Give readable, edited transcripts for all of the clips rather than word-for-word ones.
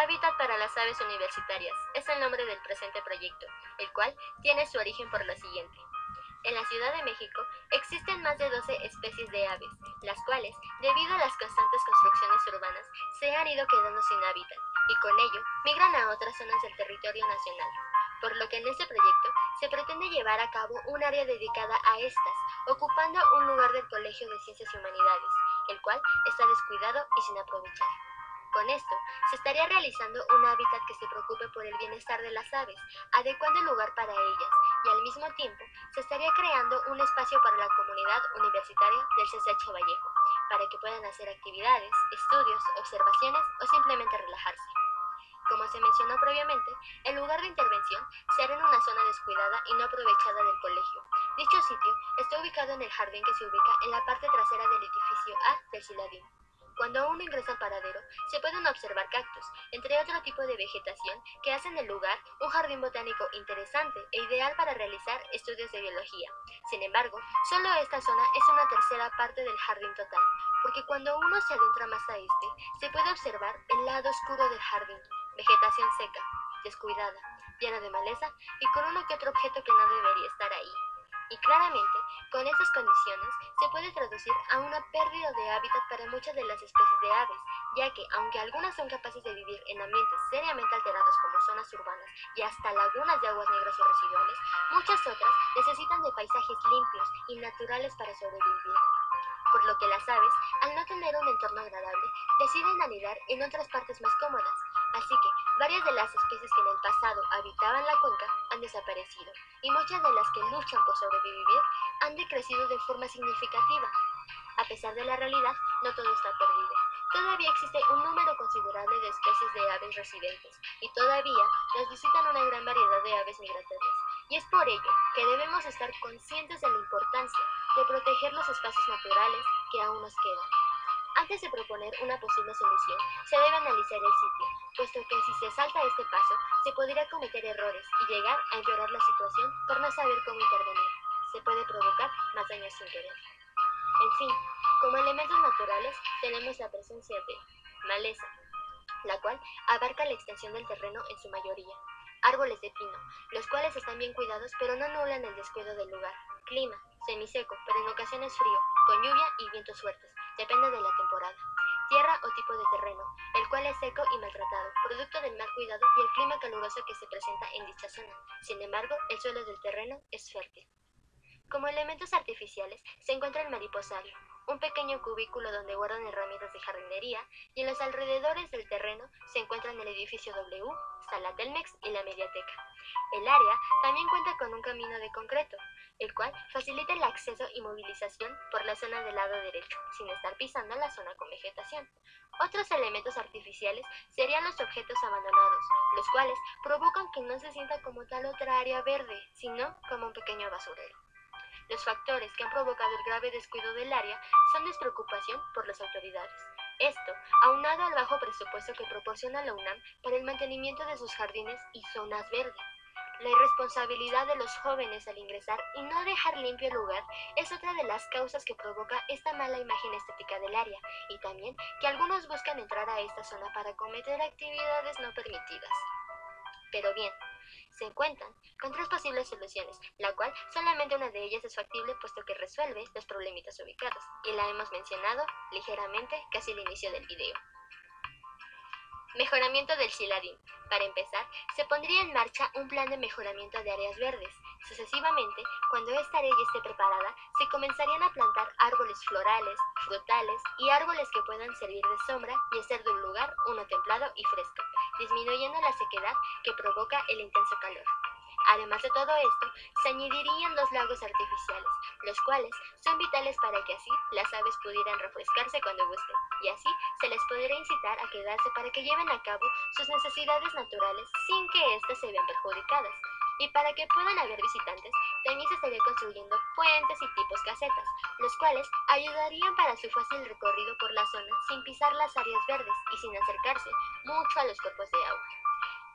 Hábitat para las aves universitarias es el nombre del presente proyecto, el cual tiene su origen por lo siguiente. En la Ciudad de México existen más de 12 especies de aves, las cuales, debido a las constantes construcciones urbanas, se han ido quedando sin hábitat y con ello migran a otras zonas del territorio nacional, por lo que en este proyecto se pretende llevar a cabo un área dedicada a estas, ocupando un lugar del Colegio de Ciencias y Humanidades, el cual está descuidado y sin aprovechar. Con esto, se estaría realizando un hábitat que se preocupe por el bienestar de las aves, adecuando el lugar para ellas, y al mismo tiempo, se estaría creando un espacio para la comunidad universitaria del CCH Vallejo, para que puedan hacer actividades, estudios, observaciones o simplemente relajarse. Como se mencionó previamente, el lugar de intervención se hará en una zona descuidada y no aprovechada del colegio. Dicho sitio está ubicado en el jardín que se ubica en la parte trasera del edificio A del CILADIN. Cuando uno ingresa al paradero, se pueden observar cactus, entre otro tipo de vegetación, que hacen del lugar un jardín botánico interesante e ideal para realizar estudios de biología. Sin embargo, solo esta zona es una tercera parte del jardín total, porque cuando uno se adentra más a este, se puede observar el lado oscuro del jardín, vegetación seca, descuidada, llena de maleza y con uno que otro objeto que no debería estar ahí. Y claramente, con estas condiciones, se puede traducir a una pérdida de hábitat para muchas de las especies de aves, ya que, aunque algunas son capaces de vivir en ambientes seriamente alterados como zonas urbanas y hasta lagunas de aguas negras o residuales, muchas otras necesitan de paisajes limpios y naturales para sobrevivir. Por lo que las aves, al no tener un entorno agradable, deciden anidar en otras partes más cómodas, así que varias de las especies que en el pasado habitaban la cuenca han desaparecido, y muchas de las que luchan por sobrevivir han decrecido de forma significativa. A pesar de la realidad, no todo está perdido. Todavía existe un número considerable de especies de aves residentes, y todavía nos visitan una gran variedad de aves migratorias. Y es por ello que debemos estar conscientes de la importancia de proteger los espacios naturales que aún nos quedan. Antes de proponer una posible solución, se debe analizar el sitio, puesto que si se salta este paso, se podría cometer errores y llegar a empeorar la situación por no saber cómo intervenir. Se puede provocar más daños sin querer. En fin, como elementos naturales, tenemos la presencia de maleza, la cual abarca la extensión del terreno en su mayoría, árboles de pino, los cuales están bien cuidados pero no anulan el descuido del lugar, clima, semiseco, pero en ocasiones frío, con lluvia y vientos fuertes, depende de la temporada, tierra o tipo de terreno, el cual es seco y maltratado, producto del mal cuidado y el clima caluroso que se presenta en dicha zona, sin embargo, el suelo del terreno es fértil. Como elementos artificiales se encuentra el mariposario, un pequeño cubículo donde guardan herramientas de jardinería, y en los alrededores del terreno se encuentran el edificio W, sala Telmex y la Mediateca. El área también cuenta con un camino de concreto, el cual facilita el acceso y movilización por la zona del lado derecho, sin estar pisando la zona con vegetación. Otros elementos artificiales serían los objetos abandonados, los cuales provocan que no se sienta como tal otra área verde, sino como un pequeño basurero. Los factores que han provocado el grave descuido del área son despreocupación por las autoridades. Esto, aunado al bajo presupuesto que proporciona la UNAM para el mantenimiento de sus jardines y zonas verdes. La irresponsabilidad de los jóvenes al ingresar y no dejar limpio el lugar es otra de las causas que provoca esta mala imagen estética del área, y también que algunos buscan entrar a esta zona para cometer actividades no permitidas. Pero bien, se cuentan con tres posibles soluciones, la cual solamente una de ellas es factible puesto que resuelve los problemitas ubicados, y la hemos mencionado ligeramente casi al inicio del video. Mejoramiento del CILADIN. Para empezar, se pondría en marcha un plan de mejoramiento de áreas verdes. Sucesivamente, cuando esta área ya esté preparada, se comenzarían a plantar árboles florales, frutales y árboles que puedan servir de sombra y hacer de un lugar uno templado y fresco, disminuyendo la sequedad que provoca el intenso calor. Además de todo esto, se añadirían 2 lagos artificiales, los cuales son vitales para que así las aves pudieran refrescarse cuando gusten, y así se les podría incitar a quedarse para que lleven a cabo sus necesidades naturales sin que éstas se vean perjudicadas. Y para que puedan haber visitantes, también se estaría construyendo puentes y tipos casetas, los cuales ayudarían para su fácil recorrido por la zona sin pisar las áreas verdes y sin acercarse mucho a los cuerpos de agua.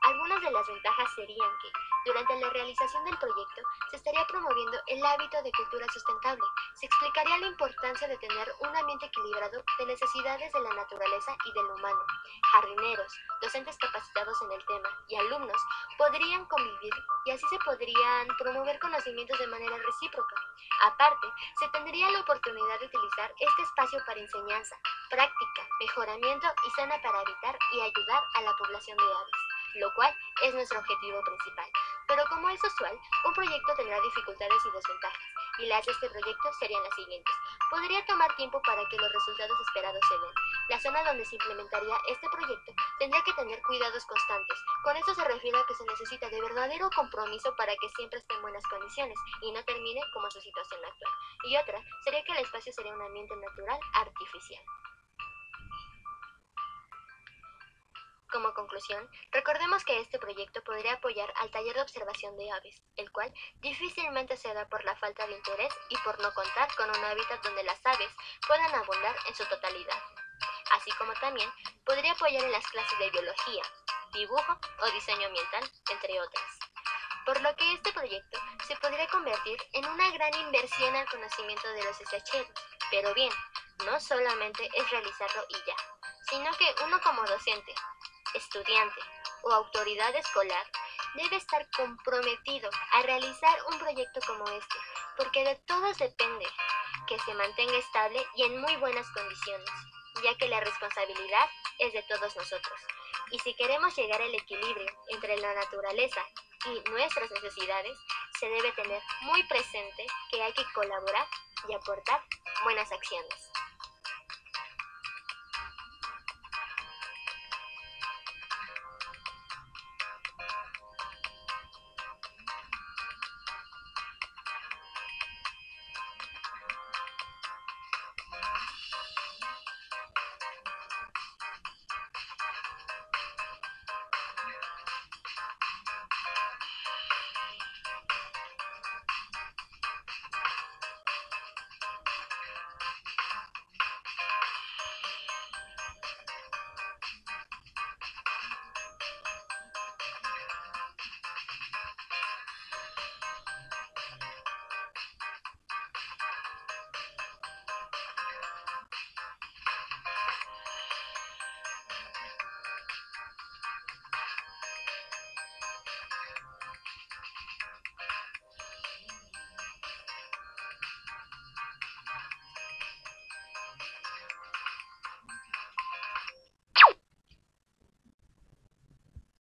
Algunas de las ventajas serían que, durante la realización del proyecto, se estaría promoviendo el hábito de cultura sustentable, se explicaría la importancia de tener un ambiente equilibrado de necesidades de la naturaleza y del humano. Jardineros, docentes capacitados en el tema y alumnos podrían convivir y así se podrían promover conocimientos de manera recíproca. Aparte, se tendría la oportunidad de utilizar este espacio para enseñanza, práctica, mejoramiento y sana para evitar y ayudar a la población de aves, lo cual es nuestro objetivo principal. Pero como es usual, un proyecto tendrá dificultades y desventajas, y las de este proyecto serían las siguientes. Podría tomar tiempo para que los resultados esperados se den. La zona donde se implementaría este proyecto tendría que tener cuidados constantes. Con esto se refiere a que se necesita de verdadero compromiso para que siempre esté en buenas condiciones y no termine como su situación actual. Y otra sería que el espacio sería un ambiente natural artificial. Como conclusión, recordemos que este proyecto podría apoyar al taller de observación de aves, el cual difícilmente se da por la falta de interés y por no contar con un hábitat donde las aves puedan abundar en su totalidad. Así como también podría apoyar en las clases de biología, dibujo o diseño ambiental, entre otras. Por lo que este proyecto se podría convertir en una gran inversión al conocimiento de los CCHeros. Pero bien, no solamente es realizarlo y ya, sino que uno como docente, estudiante o autoridad escolar debe estar comprometido a realizar un proyecto como este, porque de todos depende que se mantenga estable y en muy buenas condiciones, ya que la responsabilidad es de todos nosotros. Y si queremos llegar al equilibrio entre la naturaleza y nuestras necesidades, se debe tener muy presente que hay que colaborar y aportar buenas acciones.